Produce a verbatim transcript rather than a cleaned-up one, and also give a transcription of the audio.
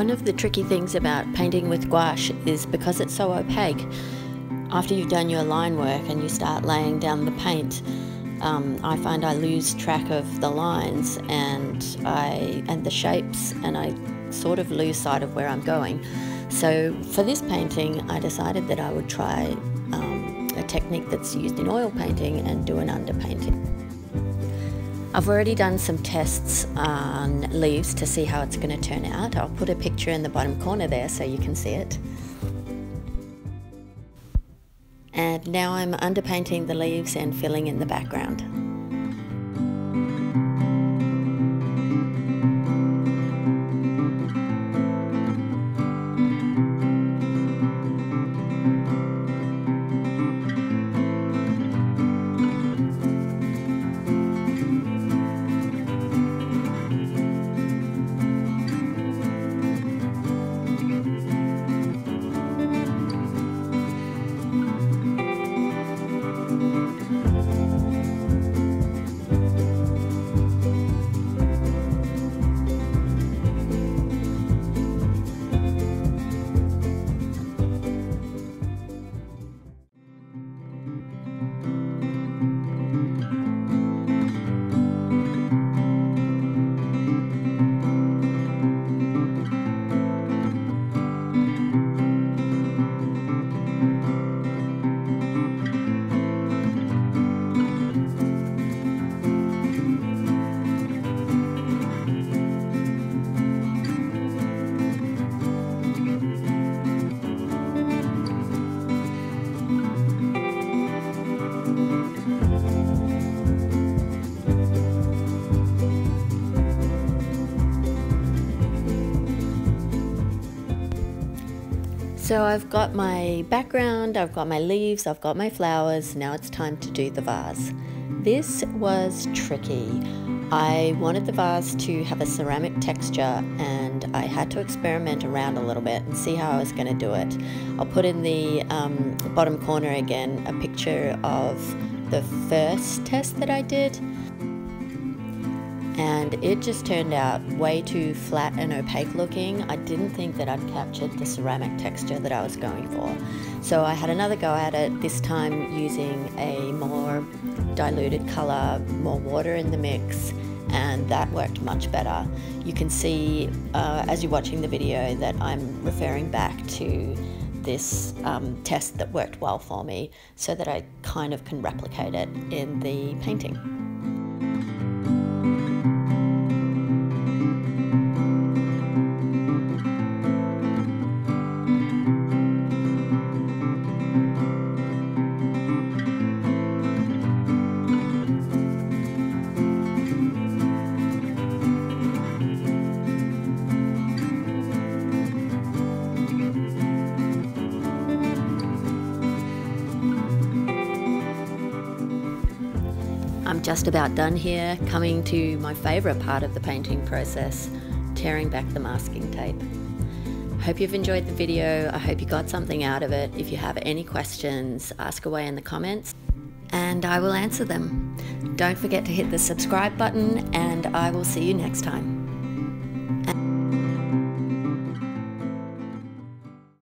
One of the tricky things about painting with gouache is because it's so opaque, after you've done your line work and you start laying down the paint, um, I find I lose track of the lines and, I, and the shapes, and I sort of lose sight of where I'm going. So for this painting, I decided that I would try um, a technique that's used in oil painting and do an underpainting. I've already done some tests on leaves to see how it's going to turn out. I'll put a picture in the bottom corner there so you can see it. And now I'm underpainting the leaves and filling in the background. So I've got my background, I've got my leaves, I've got my flowers, now it's time to do the vase. This was tricky. I wanted the vase to have a ceramic texture, and I had to experiment around a little bit and see how I was going to do it. I'll put in the um, bottom corner again a picture of the first test that I did, and it just turned out way too flat and opaque looking. I didn't think that I'd captured the ceramic texture that I was going for. So I had another go at it, this time using a more diluted colour, more water in the mix, and that worked much better. You can see uh, as you're watching the video that I'm referring back to this um, test that worked well for me so that I kind of can replicate it in the painting. I'm just about done here, coming to my favourite part of the painting process, tearing back the masking tape. Hope you've enjoyed the video, I hope you got something out of it. If you have any questions, ask away in the comments and I will answer them. Don't forget to hit the subscribe button, and I will see you next time.